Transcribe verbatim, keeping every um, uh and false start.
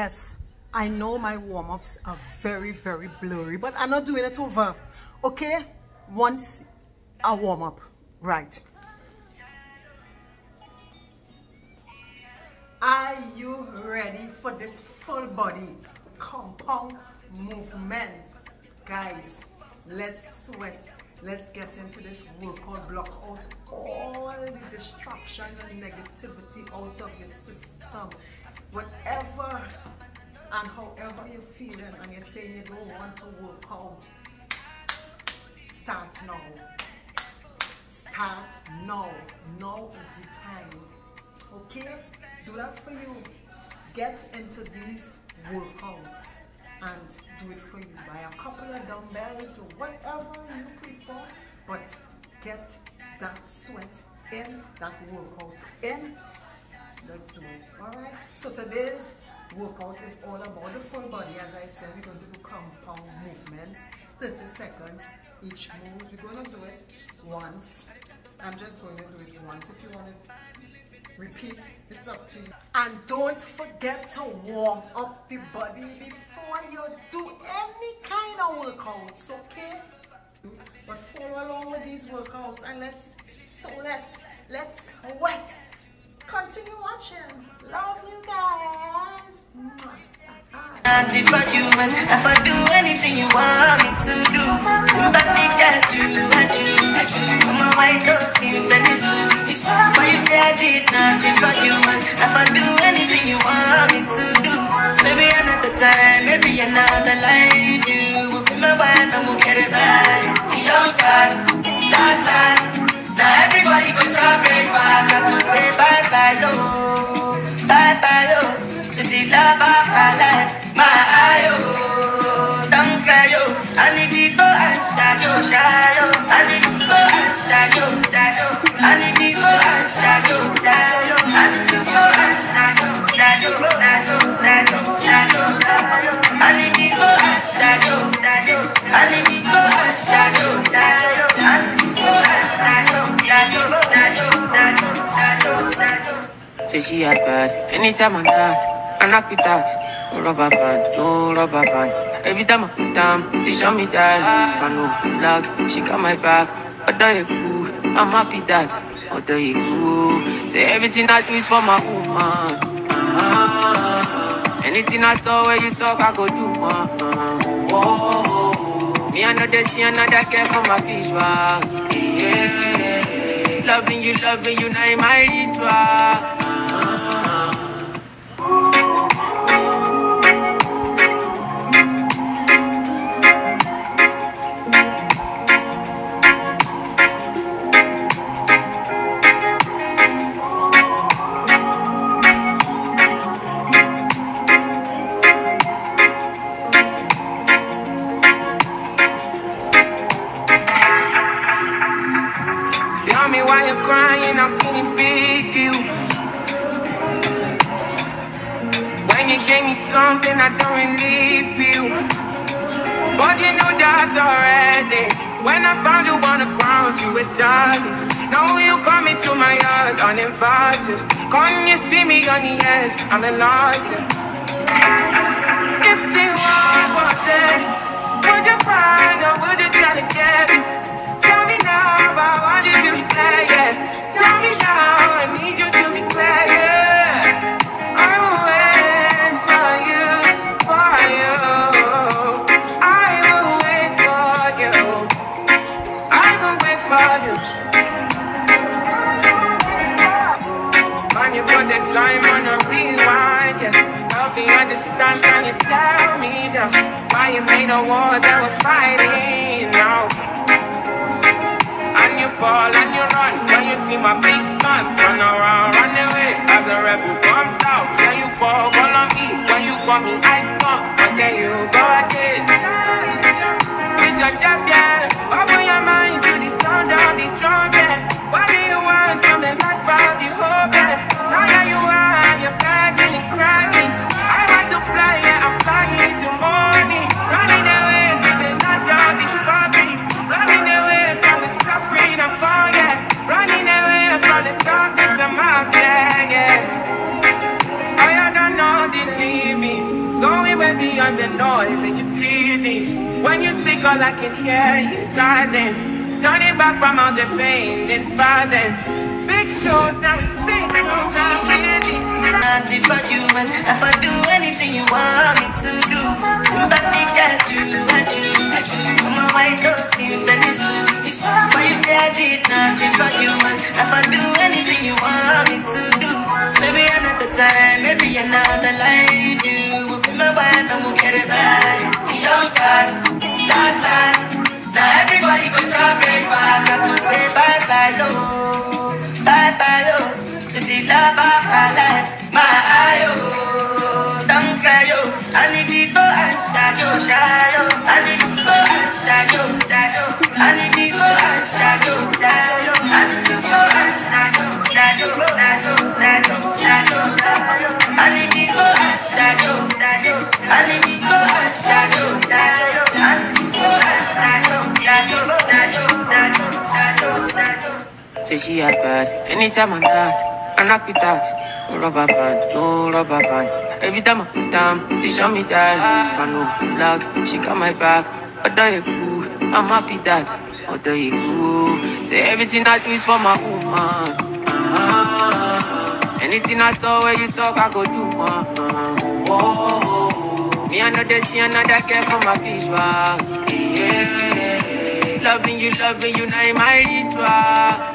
Yes, I know my warm-ups are very, very blurry, but I'm not doing it over. Okay? Once I warm up. Right. Are you ready for this full body compound movement? Guys, let's sweat. Let's get into this workout, block out all the distraction and negativity out of your system. Whatever and however you're feeling and you're saying you don't want to work out, start now. Start now. Now is the time. Okay? Do that for you. Get into these workouts and do it for you. Buy a couple of dumbbells or whatever you prefer, but get that sweat in, that workout in. Let's do it. Alright? So today's workout is all about the full body. As I said, we're going to do compound movements, thirty seconds each move. We're going to do it once. I'm just going to do it once. If you want to repeat, it's up to you. And don't forget to warm up the body before you do any kind of workouts, okay? But follow along with these workouts and let's sweat. Let's sweat. Continue watching. Love you guys. I defer you and if I do anything you want me to do. But I got you, got you, got you. I'm a white dog, you finish. But you say I did not defer you and if I do anything you want me to do. Maybe another time, maybe another life. You will be my wife and we'll get it right. You don't cast, that's life. Now everybody go to our breakfast. Have to say bye bye yo, bye bye yo, to the love of our life. My ayo, don't cry yo. I need people and shy yo, shy yo. I need people and shy yo, shy yo. I need people and shy yo, shy yo. I need people and shy yo, shy yo, shy yo, shy yo, shy yo, shy yo. I need people and shy yo, shy yo. I need people and shy yo, shy yo. I need people and shy yo. Say she had bad. Anytime I knock, I knock with that. No rubber band, no rubber band. Every time I put down, they show me that. If I know I'm loud, she got my back. Odoye woo, I'm happy that. Odoye woo. Say everything I do is for my woman. Uh-huh. Anything I talk, when you talk, I go do. Uh-huh. Oh, oh, oh. Me I know they see another care for my visuals. Yeah. Loving you, loving you, now my ritual. Something I don't really feel, but you know that's already. When I found you on the ground, you were darling. Now you coming to my yard uninvited. Come you see me on the edge, I'm a lighter. If the world was dead, would you cry or would you try to get it? Tell me now, I want you to be there, yeah. Tell me now, I need you to be there, yeah. Time on a rewind, yeah. Help me understand, can you tell me now why you made a war that was fighting now? And you fall and you run, when you see my big guns turn around, run away as a rebel comes out. Then you fall, fall on me, when you call me I come, but then you go again. With your deaf, yeah, open your mind to the sound of the trumpet. What do you want from the life of the hopeless? Now that you are, you're begging and crying. I want to fly, yeah, I'm flying to morning. Running away to the land of discovery. Running away from the suffering I'm calling, yeah. Running away from the darkness I'm out there, yeah. I don't know the limits. noise and you feel it. When you speak, all I can hear is silence. Turning back from all the pain and violence. Big toes and big toes are really not for you, and if I do anything you want me to do, but you got you, at you, I'm a white dog, you finish. But you say I did nothing for you, and if I do anything you want me to do, maybe another time, maybe another life, you will be my wife and we'll get it right. You don't pass, that's life. Now everybody go to our breakfast. Have to say bye bye yo, bye bye yo, to the love of our life. My eye yo, don't cry yo. I need people and shy yo, shy yo. I need people and shy yo, shy yo. I need people and shy yo, shy yo. I need people and shy yo, shy yo, shy yo, shy yo, shy yo, shy yo. I need people and shy yo, shy yo. I need people and shy yo, shy yo. I need people and shy yo. Say she had bad. Anytime I knock, I knock with that. No rubber band, no rubber band. Every time I put down, they show me that. If I know pull out, she got my back. Odoye woo, I'm happy that. Odoye woo. Say everything I do is for my woman. Uh-huh. Anything I talk, where you talk, I go do one. Uh-huh. Oh. Me I know they see another care for my visuals. Yeah. Loving you, loving you, now in my ritual.